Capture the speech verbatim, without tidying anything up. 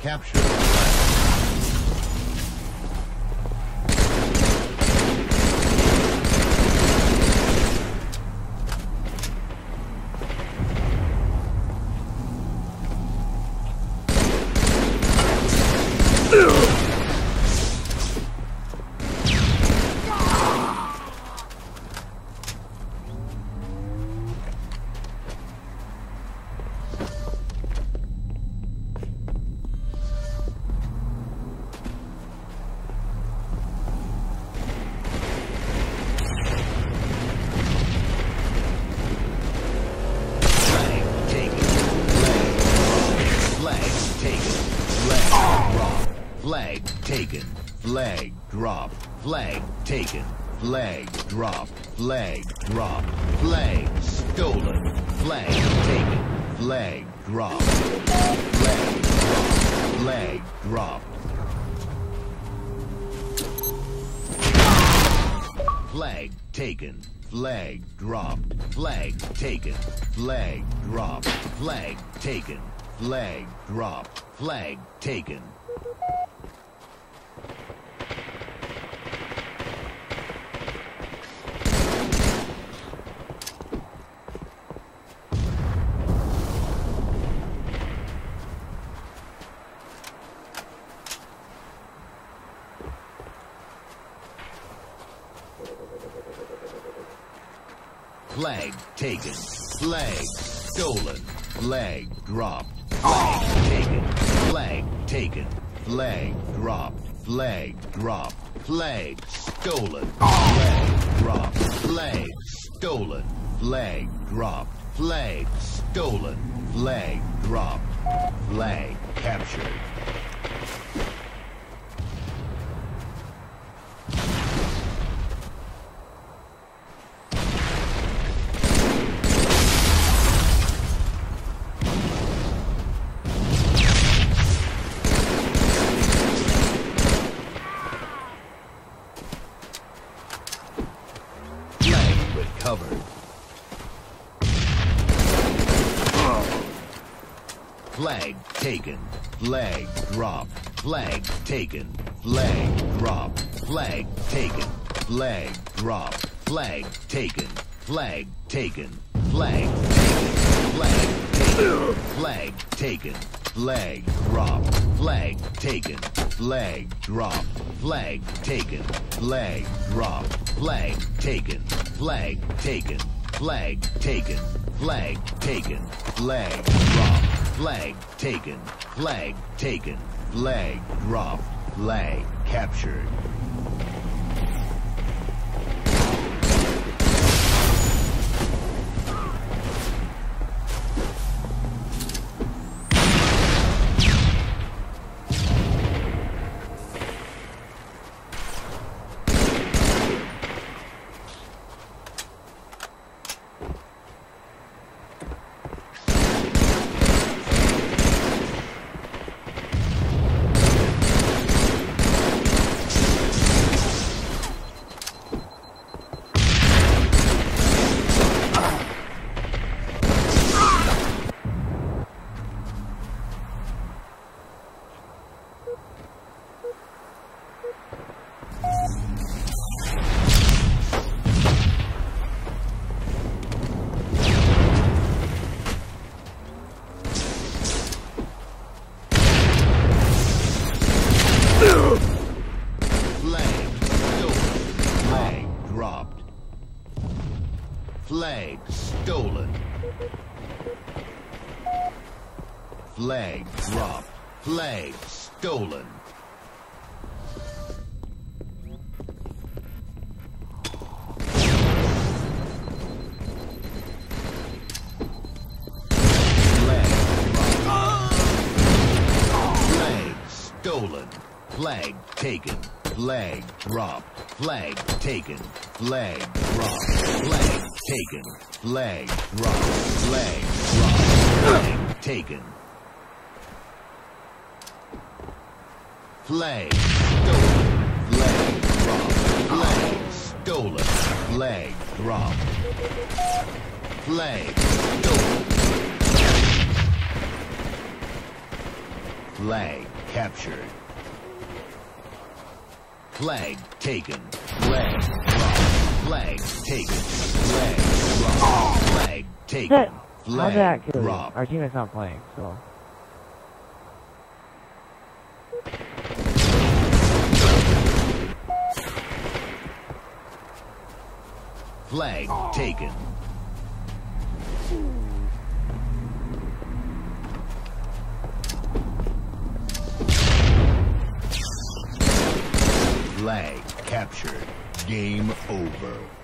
captured. Flag taken, flag drop, flag taken, flag drop, flag drop, flag stolen, flag taken, flag drop, flag drop, flag drop, flag taken, flag drop, flag taken, flag drop, flag taken, flag drop, flag taken. Flag taken, flag stolen, flag dropped, flag taken, flag taken, flag dropped, flag dropped, flag stolen, flag dropped, flag stolen, flag dropped, flag stolen, flag dropped, flag captured. Recovered. Flag taken, flag drop, flag taken, flag drop, flag taken, flag drop, flag taken, flag taken, flag taken, flag taken, flag taken, flag drop, flag taken, flag drop, flag taken, flag drop, flag taken, flag taken, flag taken, flag taken, flag drop, flag taken, flag taken, flag drop, flag captured. Flag stolen. Flag dropped. Flag stolen. Flag dropped. Flag stolen. Flag taken. Flag dropped. Flag taken. Flag dropped. Flag taken, flag drop, flag drop, flag taken. Flag stolen, flag drop, flag stolen, flag drop. Flag stolen. Flag captured. Flag taken. Flag lost. Flag taken. Flag lost. Flag taken. Flag robbed. Our team is not playing, so. Flag taken. Flag captured. Game over.